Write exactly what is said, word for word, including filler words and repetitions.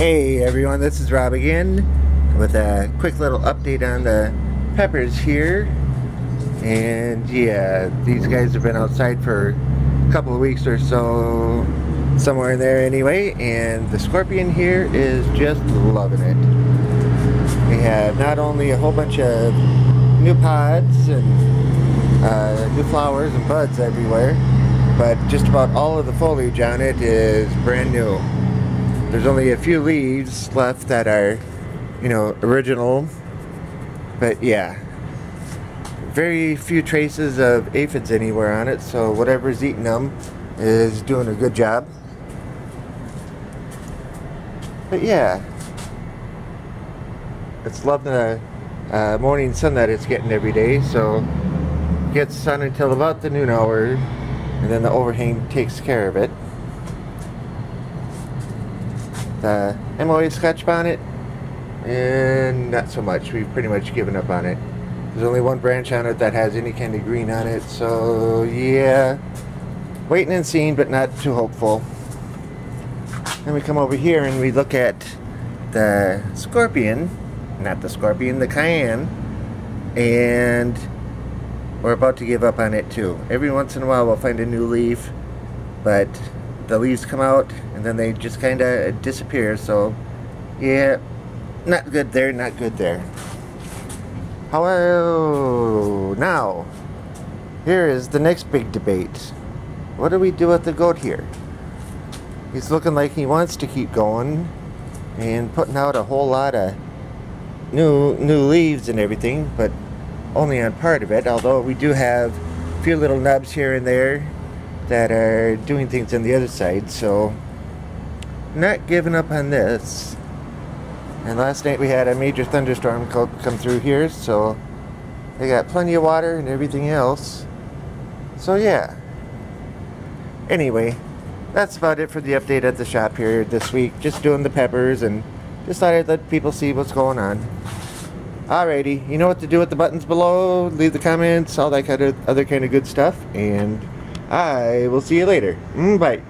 Hey everyone, this is Rob again with a quick little update on the peppers here. And yeah, these guys have been outside for a couple of weeks or so, somewhere in there anyway, and the scorpion here is just loving it. We have not only a whole bunch of new pods and uh, new flowers and buds everywhere, but just about all of the foliage on it is brand new. There's only a few leaves left that are, you know, original, but yeah, very few traces of aphids anywhere on it, so whatever's eating them is doing a good job. But yeah, it's loving the uh, morning sun that it's getting every day, so it gets sun until about the noon hour, and then the overhang takes care of it. The M O A scotch bonnet, and not so much. We've pretty much given up on it. There's only one branch on it that has any kind of green on it, so yeah, waiting and seeing, but not too hopeful. Then we come over here and we look at the scorpion, not the scorpion, the cayenne, and we're about to give up on it too. Every once in a while we'll find a new leaf, but the leaves come out and then they just kind of disappear, so yeah, not good there, not good there. Hello, now here is the next big debate. What do we do with the goat here? He's looking like he wants to keep going and putting out a whole lot of new new leaves and everything, but only on part of it, although we do have a few little nubs here and there that are doing things on the other side, so not giving up on this. And last night we had a major thunderstorm come through here, so they got plenty of water and everything else, so yeah. Anyway, that's about it for the update at the shop here this week, just doing the peppers, and just thought I'd let people see what's going on. Alrighty, you know what to do with the buttons below, leave the comments, all that kind of other kind of good stuff, and I will see you later. Mm, bye.